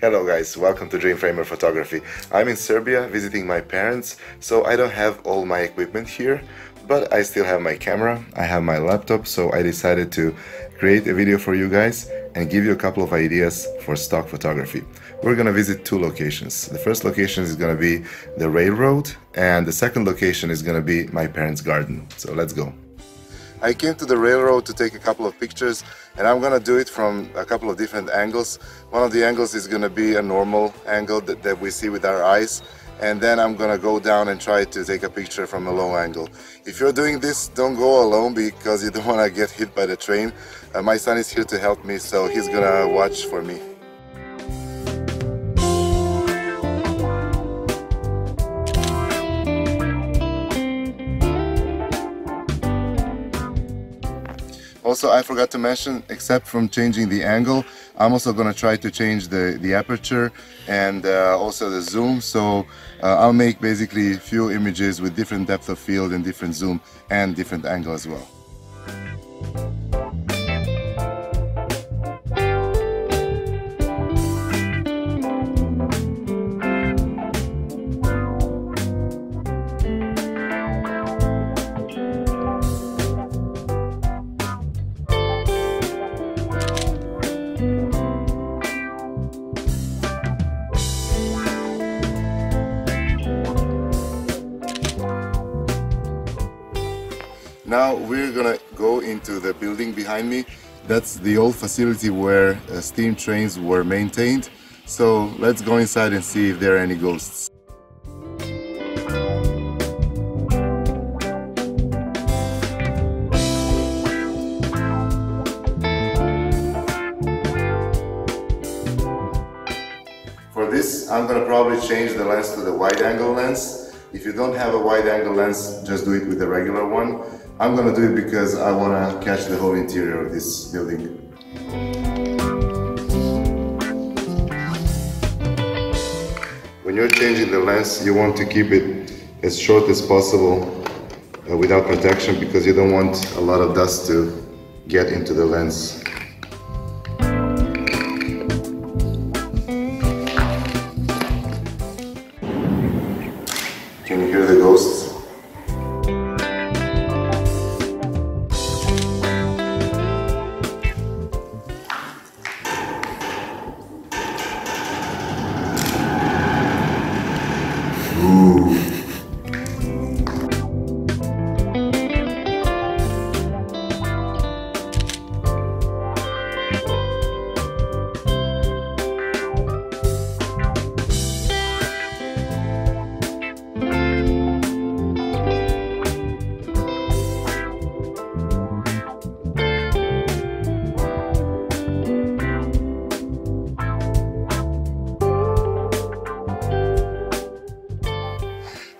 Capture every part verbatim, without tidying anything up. Hello guys, welcome to Dreamframer Photography. I'm in Serbia visiting my parents, so I don't have all my equipment here, but I still have my camera, I have my laptop, so I decided to create a video for you guys and give you a couple of ideas for stock photography. We're gonna visit two locations. The first location is gonna be the railroad, and the second location is gonna be my parents' garden. So let's go. I came to the railroad to take a couple of pictures, and I'm gonna do it from a couple of different angles. One of the angles is gonna be a normal angle that, that we see with our eyes, and then I'm gonna go down and try to take a picture from a low angle. If you're doing this, don't go alone because you don't wanna get hit by the train. Uh, my son is here to help me, so he's gonna watch for me. Also, I forgot to mention, except from changing the angle, I'm also going to try to change the, the aperture and uh, also the zoom. So uh, I'll make basically a few images with different depth of field and different zoom and different angle as well. Now we're gonna go into the building behind me. That's the old facility where uh, steam trains were maintained. So let's go inside and see if there are any ghosts. For this, I'm gonna probably change the lens to the wide angle lens. If you don't have a wide angle lens, just do it with the regular one. I'm gonna do it because I wanna catch the whole interior of this building. When you're changing the lens, you want to keep it as short as possible uh, without protection because you don't want a lot of dust to get into the lens. Can you hear the ghosts?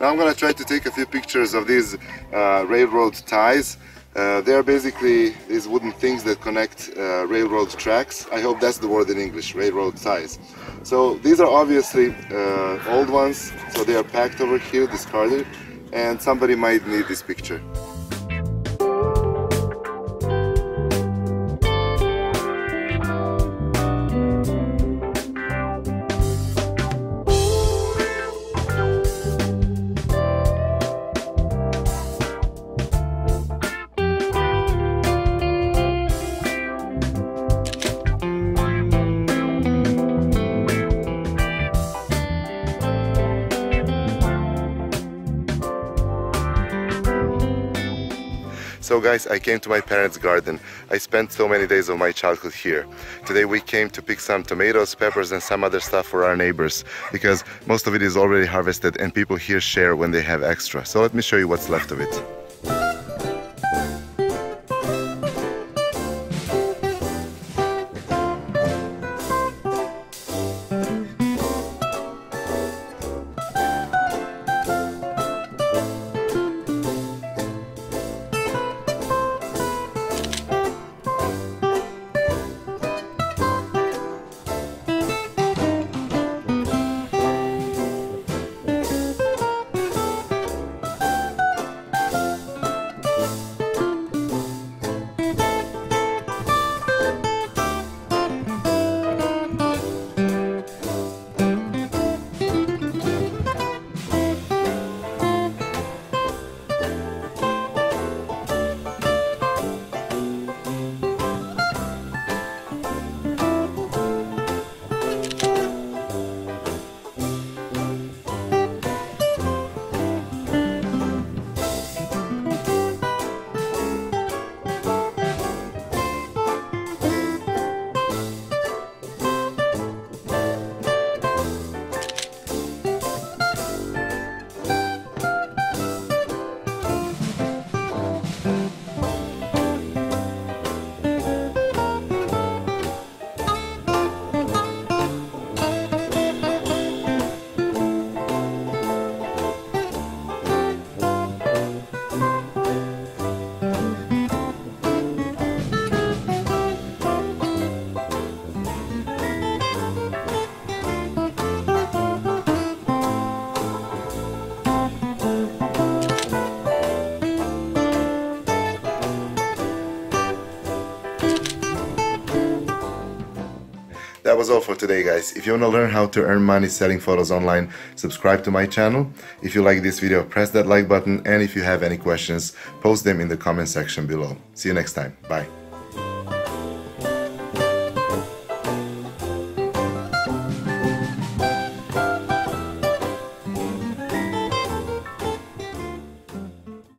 Now I'm gonna try to take a few pictures of these uh, railroad ties. Uh, they are basically these wooden things that connect uh, railroad tracks. I hope that's the word in English, railroad ties. So these are obviously uh, old ones, so they are packed over here, discarded, and somebody might need this picture. So guys, I came to my parents' garden. I spent so many days of my childhood here. Today we came to pick some tomatoes, peppers and some other stuff for our neighbors because most of it is already harvested and people here share when they have extra. So let me show you what's left of it. That was all for today, guys. If you want to learn how to earn money selling photos online, subscribe to my channel. If you like this video, press that like button, and if you have any questions, post them in the comment section below. See you next time. Bye.